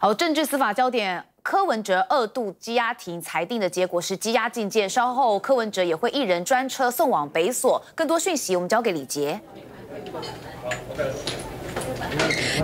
好，政治司法焦点，柯文哲2度羁押庭裁定的结果是羁押禁见，稍后柯文哲也会一人专车送往北所。更多讯息我们交给李杰。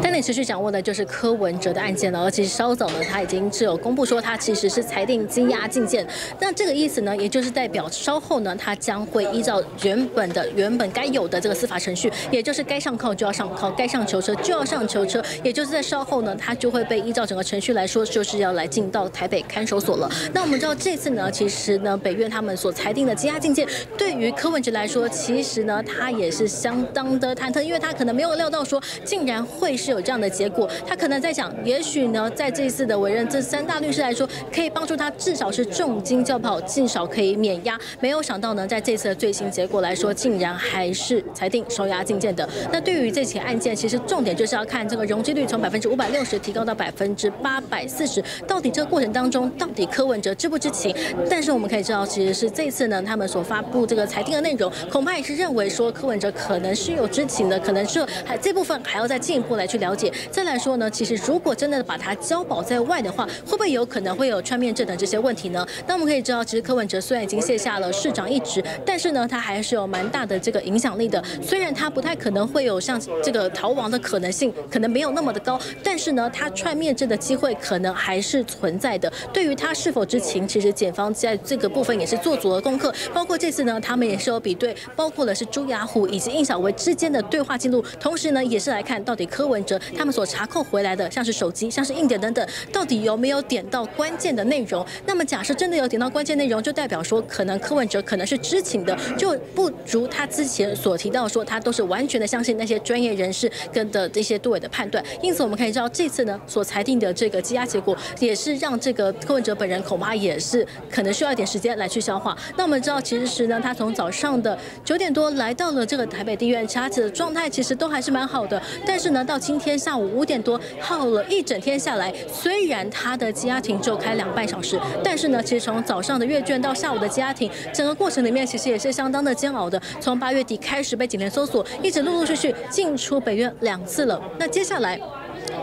但你持续掌握的就是柯文哲的案件了，而且稍早呢，他已经是有公布说他其实是裁定羁押禁见。那这个意思呢，也就是代表稍后呢，他将会依照原本该有的这个司法程序，也就是该上铐就要上铐，该上囚车就要上囚车，也就是在稍后呢，他就会被依照整个程序来说，就是要来进到台北看守所了。那我们知道这次呢，其实呢，北院他们所裁定的羁押禁见，对于柯文哲来说，其实呢，他也是相当的忐忑，因为他可能没有料到说，竟然会是有这样的结果，他可能在想，也许呢，在这一次的委任这3大律师来说，可以帮助他至少是重金交保，至少可以免押。没有想到呢，在这次的最新结果来说，竟然还是裁定收押禁见的。那对于这起案件，其实重点就是要看这个容积率从560%提高到840%，到底这个过程当中，到底柯文哲知不知情？但是我们可以知道，其实是这次呢，他们所发布这个裁定的内容，恐怕也是认为说柯文哲可能是有知情的，可能是还这部分还要再进一步来去了解。再来说呢，其实如果真的把它交保在外的话，会不会有可能会有串面证等这些问题呢？那我们可以知道，其实柯文哲虽然已经卸下了市长一职，但是呢，他还是有蛮大的这个影响力的。虽然他不太可能会有像这个逃亡的可能性，可能没有那么的高，但是呢，他串面证的机会可能还是存在的。对于他是否知情，其实检方在这个部分也是做足了功课，包括这次呢，他们也是有比对，包括了是朱雅虎以及应小维之间的对话记录，同时呢，也是来看到底柯文哲他们所查扣回来的，像是手机、像是硬碟等等，到底有没有点到关键的内容？那么假设真的有点到关键内容，就代表说可能柯文哲可能是知情的，就不如他之前所提到说他都是完全的相信那些专业人士跟的这些对委的判断。因此我们可以知道，这次呢所裁定的这个羁押结果，也是让这个柯文哲本人恐怕也是可能需要一点时间来去消化。那我们知道，其实呢他从早上的9点多来到了这个台北地院，他的状态其实都还是蛮好的。 但是呢，到今天下午5点多，耗了一整天下来，虽然他的羁押庭就开2.5小时，但是呢，其实从早上的阅卷到下午的羁押庭，整个过程里面其实也是相当的煎熬的。从8月底开始被警联搜索，一直陆陆续续进出北院2次了。那接下来。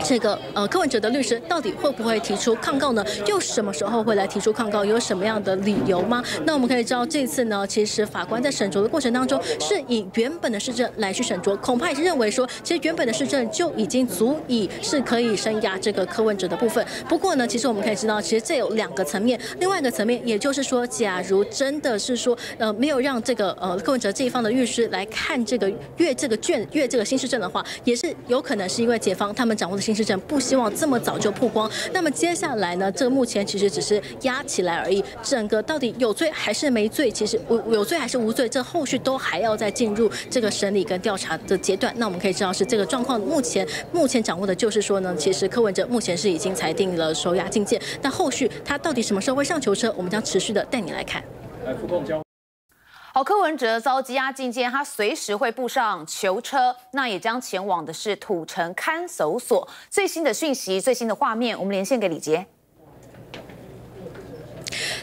这个柯文哲的律师到底会不会提出抗告呢？又什么时候会来提出抗告？有什么样的理由吗？那我们可以知道，这次呢，其实法官在审酌的过程当中，是以原本的市政来去审酌，恐怕也是认为说，其实原本的市政就已经足以是可以声押这个柯文哲的部分。不过呢，其实我们可以知道，其实这有2个层面，另外一个层面，也就是说，假如真的是说，没有让这个柯文哲这一方的律师来看这个阅这个新市政的话，也是有可能是因为检方他们掌握的。 新市政不希望这么早就曝光，那么接下来呢？这个目前其实只是压起来而已。整个到底有罪还是没罪，其实有罪还是无罪，这后续都还要再进入这个审理跟调查的阶段。那我们可以知道是这个状况，目前掌握的就是说呢，其实柯文哲目前是已经裁定了收押禁见，但后续他到底什么时候会上囚车，我们将持续的带你来看。好，柯文哲遭羁押禁见，他随时会步上囚车，那也将前往的是土城看守所。最新的讯息，最新的画面，我们连线给李杰。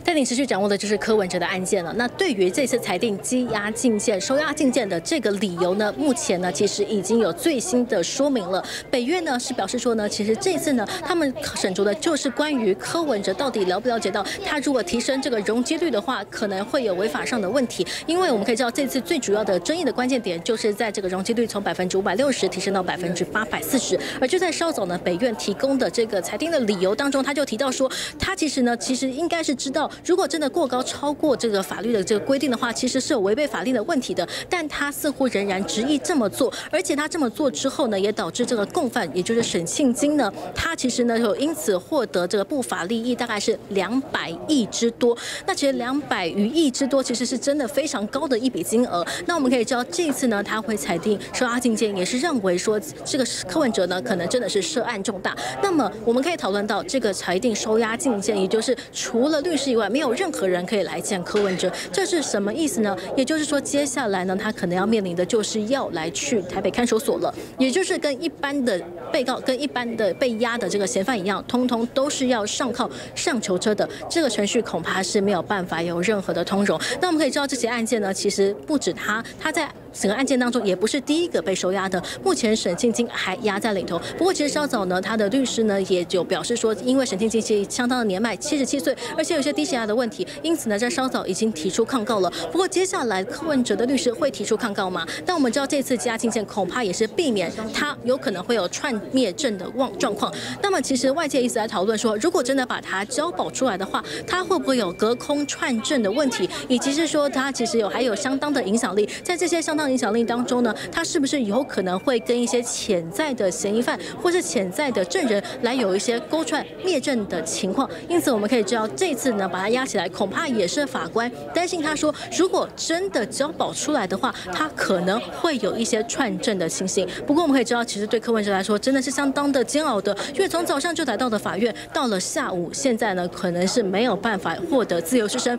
带你持续掌握的就是柯文哲的案件了。那对于这次裁定羁押禁见、收押禁见的这个理由呢，目前呢其实已经有最新的说明了。北院呢是表示说呢，其实这次呢他们审酌的就是关于柯文哲到底了不了解到他如果提升这个容积率的话，可能会有违法上的问题。因为我们可以知道，这次最主要的争议的关键点就是在这个容积率从560%提升到840%。而就在稍早呢，北院提供的这个裁定的理由当中，他就提到说，他其实应该是知道。 如果真的过高超过这个法律的这个规定的话，其实是有违背法律的问题的。但他似乎仍然执意这么做，而且他这么做之后呢，也导致这个共犯，也就是沈庆京呢，他其实呢有因此获得这个不法利益，大概是200亿之多。那其实200余亿之多，其实是真的非常高的一笔金额。那我们可以知道，这次呢他会裁定收押禁见，也是认为说这个柯文哲呢可能真的是涉案重大。那么我们可以讨论到这个裁定收押禁见，也就是除了律师以外。 没有任何人可以来见柯文哲，这是什么意思呢？也就是说，接下来呢，他可能要面临的就是要来去台北看守所了，也就是跟一般的被告、跟一般的被押的这个嫌犯一样，通通都是要上铐、上囚车的。这个程序恐怕是没有办法有任何的通融。那我们可以知道，这起案件呢，其实不止他在整个案件当中也不是第一个被收押的，目前沈庆京还压在领头。不过其实稍早呢，他的律师呢也就表示说，因为沈庆京是相当的年迈，77岁，而且有些低血压的问题，因此呢在稍早已经提出抗告了。不过接下来柯文哲的律师会提出抗告吗？但我们知道这次羁押禁见恐怕也是避免他有可能会有串灭证的状况。那么其实外界一直在讨论说，如果真的把他交保出来的话，他会不会有隔空串证的问题，以及是说他其实还有相当的影响力，在这些相当。 影响力当中呢，他是不是有可能会跟一些潜在的嫌疑犯或是潜在的证人来有一些勾串灭证的情况？因此我们可以知道，这次呢把他押起来，恐怕也是法官担心他说，如果真的交保出来的话，他可能会有一些串证的情形。不过我们可以知道，其实对柯文哲来说真的是相当的煎熬的，因为从早上就来到了法院，到了下午，现在呢可能是没有办法获得自由之身，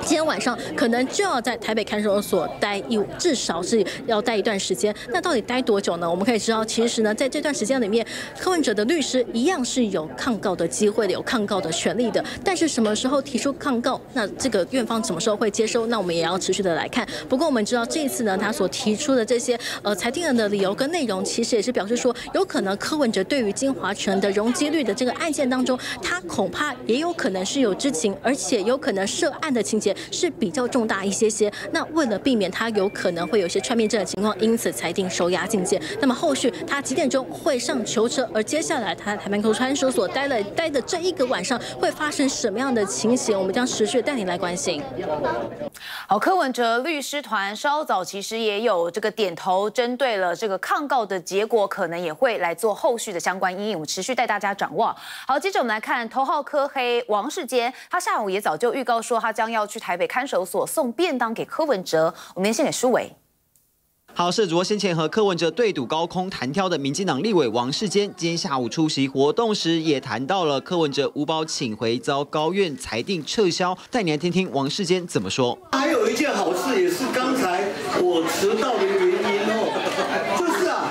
今天晚上可能就要在台北看守所待至少。 是要待一段时间，那到底待多久呢？我们可以知道，其实呢，在这段时间里面，柯文哲的律师一样是有抗告的机会的，有抗告的权利的。但是什么时候提出抗告，那这个院方什么时候会接收，那我们也要持续的来看。不过我们知道，这一次呢，他所提出的这些裁定的理由跟内容，其实也是表示说，有可能柯文哲对于金华城的容积率的这个案件当中，他恐怕也有可能是有知情，而且有可能涉案的情节是比较重大一些些。那为了避免他有可能会有 有些串灭证的情况，因此裁定收押禁见。那么后续他几点钟会上囚车？而接下来他在台北看守所待的这一个晚上会发生什么样的情形？我们将持续带您来关心。好，柯文哲律师团稍早其实也有这个点头，针对了这个抗告的结果，可能也会来做后续的相关因应，我们持续带大家掌握。好，接着我们来看头号柯黑王世坚，他下午也早就预告说，他将要去台北看守所送便当给柯文哲。我们连线给舒伟。 好，涉足先前和柯文哲对赌高空弹跳的民进党立委王世坚，今天下午出席活动时也谈到了柯文哲五保请回遭高院裁定撤销，带你来听听王世坚怎么说。还有一件好事，也是刚才我迟到的原因哦，就是啊，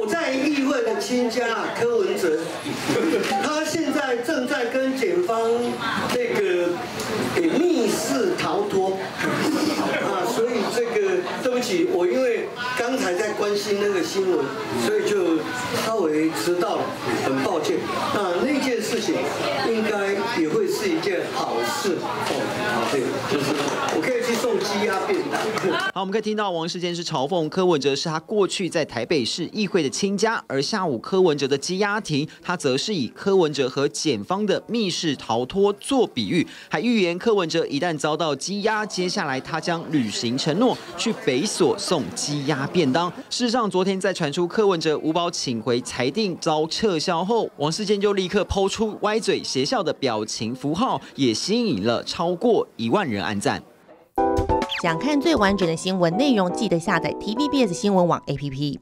我在议会的亲家啊柯文哲，他现在正在跟检方那个密室逃脱。 我因为刚才在关心那个新闻，所以就稍微迟到了，很抱歉。那件事情应该也会是一件好事哦。对，就是我可以去送鸡鸭便当。好，我们可以听到王世坚是嘲讽柯文哲是他过去在台北市议会的亲家，而下午柯文哲的羁押庭，他则是以柯文哲和检方的密室逃脱做比喻，还预言柯文哲一旦遭到羁押，接下来他将履行承诺去北所。 送鸡鸭便当。事实上，昨天在传出柯文哲五保请回裁定遭撤销后，王世坚就立刻抛出歪嘴邪笑的表情符号，也吸引了超过1万人按赞。想看最完整的新闻内容，记得下载 TVBS 新闻网 APP。